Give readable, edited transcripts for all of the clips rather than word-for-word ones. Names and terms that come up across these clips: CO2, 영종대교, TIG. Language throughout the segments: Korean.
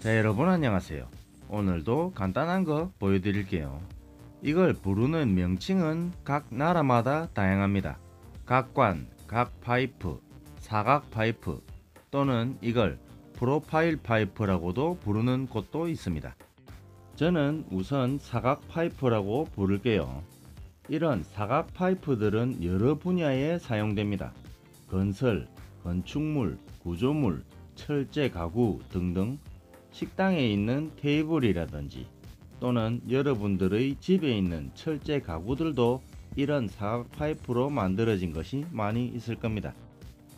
자, 여러분 안녕하세요. 오늘도 간단한 거 보여드릴게요. 이걸 부르는 명칭은 각 나라마다 다양합니다. 각관, 각파이프, 사각파이프 또는 이걸 프로파일 파이프라고도 부르는 곳도 있습니다. 저는 우선 사각파이프라고 부를게요. 이런 사각파이프들은 여러 분야에 사용됩니다. 건설, 건축물, 구조물, 철제 가구 등등 식당에 있는 테이블이라든지 또는 여러분들의 집에 있는 철제 가구들도 이런 사각 파이프로 만들어진 것이 많이 있을 겁니다.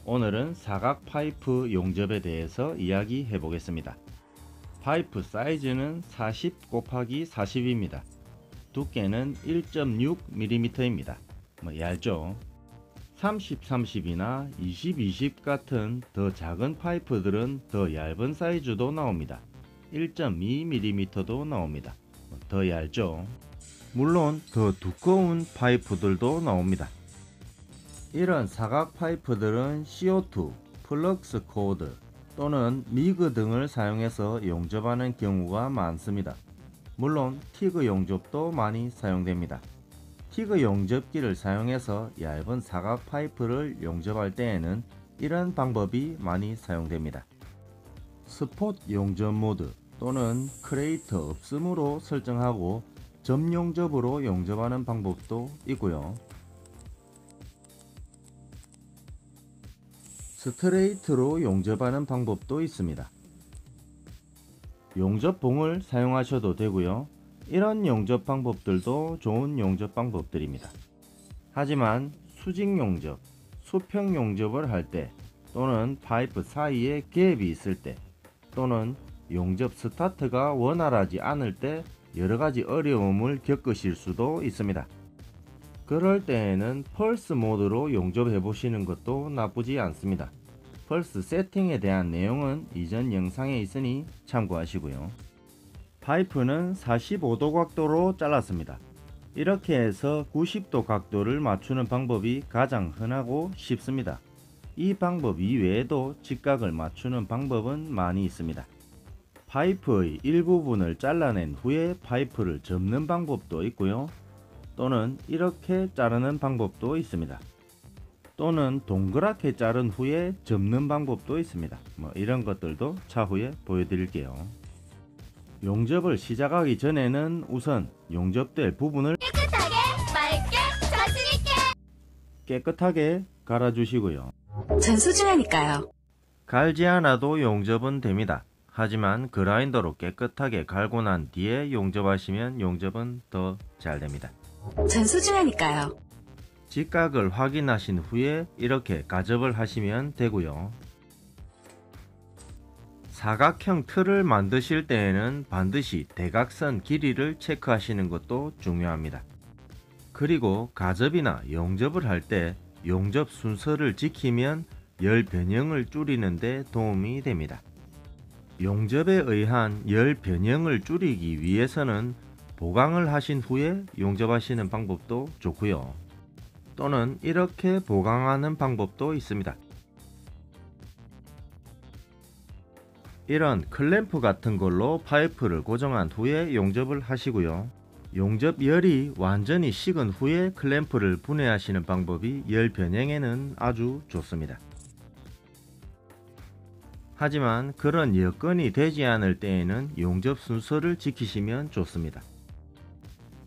오늘은 사각 파이프 용접에 대해서 이야기해 보겠습니다. 파이프 사이즈는 40x40 입니다. 두께는 1.6mm 입니다. 얇죠? 30-30이나 20-20 같은 더 작은 파이프들은 더 얇은 사이즈도 나옵니다. 1.2mm도 나옵니다. 더 얇죠? 물론 더 두꺼운 파이프들도 나옵니다. 이런 사각 파이프들은 CO2, 플럭스 코드 또는 미그 등을 사용해서 용접하는 경우가 많습니다. 물론 TIG 용접도 많이 사용됩니다. TIG 용접기를 사용해서 얇은 사각 파이프를 용접할 때에는 이런 방법이 많이 사용됩니다. 스폿 용접 모드 또는 크레이터 없음으로 설정하고 점 용접으로 용접하는 방법도 있고요. 스트레이트로 용접하는 방법도 있습니다. 용접봉을 사용하셔도 되고요. 이런 용접 방법들도 좋은 용접 방법들입니다. 하지만 수직 용접, 수평 용접을 할 때 또는 파이프 사이에 갭이 있을 때 또는 용접 스타트가 원활하지 않을 때 여러가지 어려움을 겪으실 수도 있습니다. 그럴 때에는 펄스 모드로 용접해 보시는 것도 나쁘지 않습니다. 펄스 세팅에 대한 내용은 이전 영상에 있으니 참고하시고요. 파이프는 45도 각도로 잘랐습니다. 이렇게 해서 90도 각도를 맞추는 방법이 가장 흔하고 쉽습니다. 이 방법 이외에도 직각을 맞추는 방법은 많이 있습니다. 파이프의 일부분을 잘라낸 후에 파이프를 접는 방법도 있고요. 또는 이렇게 자르는 방법도 있습니다. 또는 동그랗게 자른 후에 접는 방법도 있습니다. 이런 것들도 차후에 보여드릴게요. 용접을 시작하기 전에는 우선 용접될 부분을 깨끗하게, 맑게, 자신있게 깨끗하게 갈아주시고요. 전 소중하니까요. 갈지 않아도 용접은 됩니다. 하지만 그라인더로 깨끗하게 갈고 난 뒤에 용접하시면 용접은 더 잘 됩니다. 전 소중하니까요. 직각을 확인하신 후에 이렇게 가접을 하시면 되고요. 사각형 틀을 만드실 때에는 반드시 대각선 길이를 체크하시는 것도 중요합니다. 그리고 가접이나 용접을 할 때 용접 순서를 지키면 열 변형을 줄이는 데 도움이 됩니다. 용접에 의한 열 변형을 줄이기 위해서는 보강을 하신 후에 용접하시는 방법도 좋고요. 또는 이렇게 보강하는 방법도 있습니다. 이런 클램프 같은 걸로 파이프를 고정한 후에 용접을 하시고요. 용접열이 완전히 식은 후에 클램프를 분해하시는 방법이 열 변형에는 아주 좋습니다. 하지만 그런 여건이 되지 않을 때에는 용접 순서를 지키시면 좋습니다.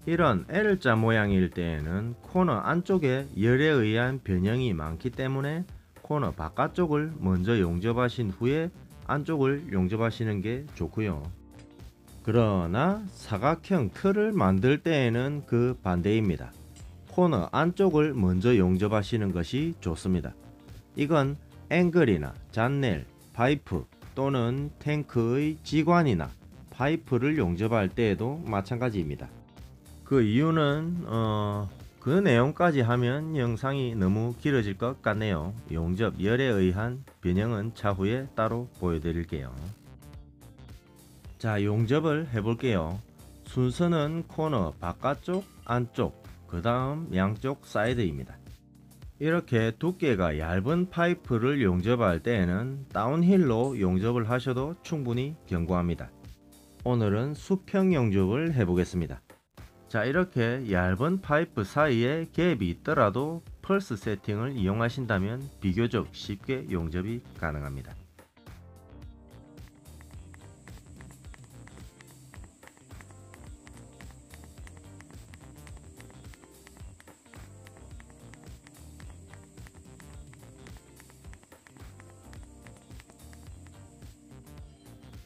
이런 L자 모양일 때에는 코너 안쪽에 열에 의한 변형이 많기 때문에 코너 바깥쪽을 먼저 용접하신 후에 안쪽을 용접하시는 게 좋고요. 그러나 사각형 틀을 만들 때에는 그 반대입니다. 코너 안쪽을 먼저 용접하시는 것이 좋습니다. 이건 앵글이나 잔넬, 파이프 또는 탱크의 지관이나 파이프를 용접할 때에도 마찬가지입니다. 그 이유는 그 내용까지 하면 영상이 너무 길어질 것 같네요. 용접 열에 의한 변형은 차후에 따로 보여드릴게요. 자, 용접을 해볼게요. 순서는 코너 바깥쪽, 안쪽, 그 다음 양쪽 사이드입니다. 이렇게 두께가 얇은 파이프를 용접할 때에는 다운힐로 용접을 하셔도 충분히 견고합니다. 오늘은 수평 용접을 해보겠습니다. 자, 이렇게 얇은 파이프 사이에 갭이 있더라도 펄스 세팅을 이용하신다면 비교적 쉽게 용접이 가능합니다.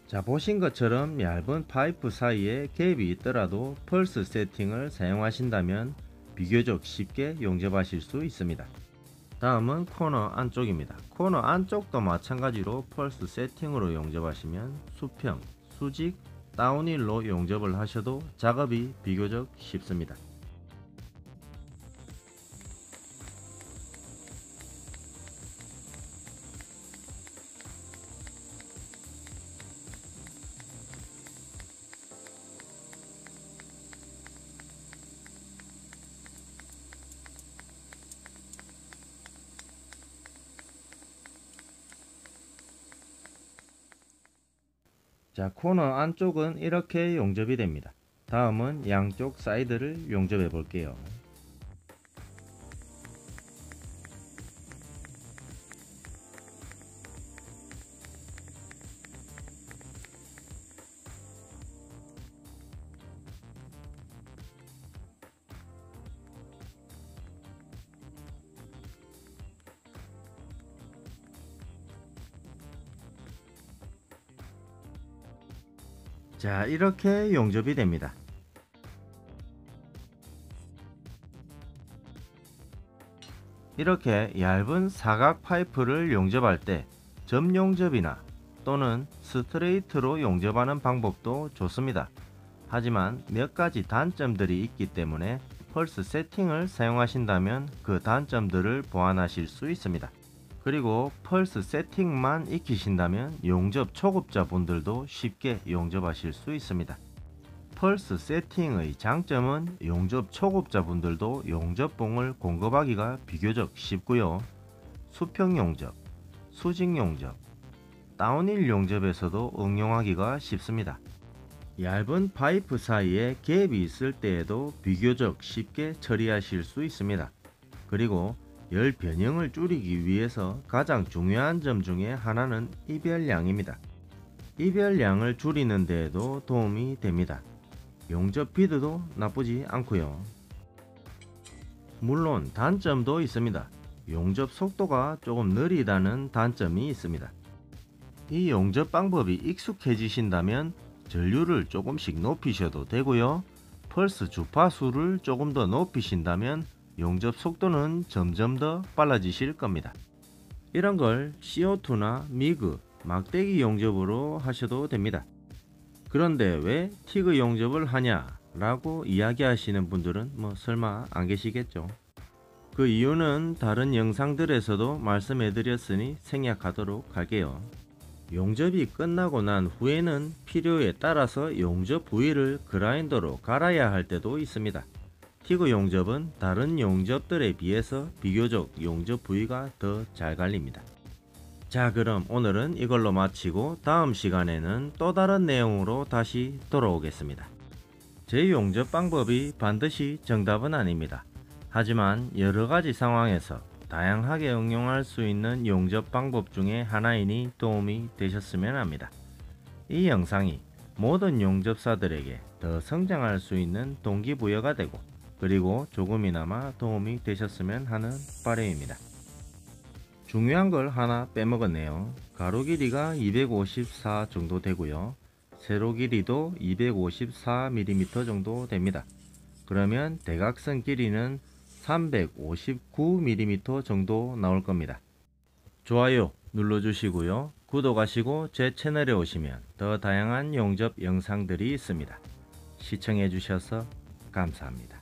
자, 보신 것처럼 얇은 파이프 사이에 갭이 있더라도 펄스 세팅을 사용하신다면 비교적 쉽게 용접하실 수 있습니다. 다음은 코너 안쪽입니다. 코너 안쪽도 마찬가지로 펄스 세팅으로 용접하시면 수평, 수직, 다운힐로 용접을 하셔도 작업이 비교적 쉽습니다. 자, 코너 안쪽은 이렇게 용접이 됩니다. 다음은 양쪽 사이드를 용접해 볼게요. 자, 이렇게 용접이 됩니다. 이렇게 얇은 사각 파이프를 용접할 때 점용접이나 또는 스트레이트로 용접하는 방법도 좋습니다. 하지만 몇 가지 단점들이 있기 때문에 펄스 세팅을 사용하신다면 그 단점들을 보완하실 수 있습니다. 그리고 펄스 세팅만 익히신다면 용접 초급자 분들도 쉽게 용접하실 수 있습니다. 펄스 세팅의 장점은 용접 초급자 분들도 용접봉을 공급하기가 비교적 쉽고요, 수평 용접, 수직 용접, 다운힐 용접에서도 응용하기가 쉽습니다. 얇은 파이프 사이에 갭이 있을 때에도 비교적 쉽게 처리하실 수 있습니다. 그리고 열 변형을 줄이기 위해서 가장 중요한 점 중에 하나는 이별량입니다. 이별량을 줄이는 데에도 도움이 됩니다. 용접 비드도 나쁘지 않고요. 물론 단점도 있습니다. 용접 속도가 조금 느리다는 단점이 있습니다. 이 용접 방법이 익숙해지신다면 전류를 조금씩 높이셔도 되고요, 펄스 주파수를 조금 더 높이신다면 용접 속도는 점점 더 빨라지실 겁니다. 이런 걸 CO2나 미그, 막대기 용접으로 하셔도 됩니다. 그런데 왜 티그 용접을 하냐 라고 이야기하시는 분들은 설마 안 계시겠죠. 그 이유는 다른 영상들에서도 말씀해 드렸으니 생략하도록 할게요. 용접이 끝나고 난 후에는 필요에 따라서 용접 부위를 그라인더로 갈아야 할 때도 있습니다. 티그 용접은 다른 용접들에 비해서 비교적 용접 부위가 더 잘 갈립니다. 자, 그럼 오늘은 이걸로 마치고 다음 시간에는 또 다른 내용으로 다시 돌아오겠습니다. 제 용접 방법이 반드시 정답은 아닙니다. 하지만 여러가지 상황에서 다양하게 응용할 수 있는 용접 방법 중에 하나이니 도움이 되셨으면 합니다. 이 영상이 모든 용접사들에게 더 성장할 수 있는 동기부여가 되고, 그리고 조금이나마 도움이 되셨으면 하는 바람입니다. 중요한 걸 하나 빼먹었네요. 가로 길이가 254 정도 되고요, 세로 길이도 254mm 정도 됩니다. 그러면 대각선 길이는 359mm 정도 나올 겁니다. 좋아요 눌러주시고요, 구독하시고 제 채널에 오시면 더 다양한 용접 영상들이 있습니다. 시청해주셔서 감사합니다.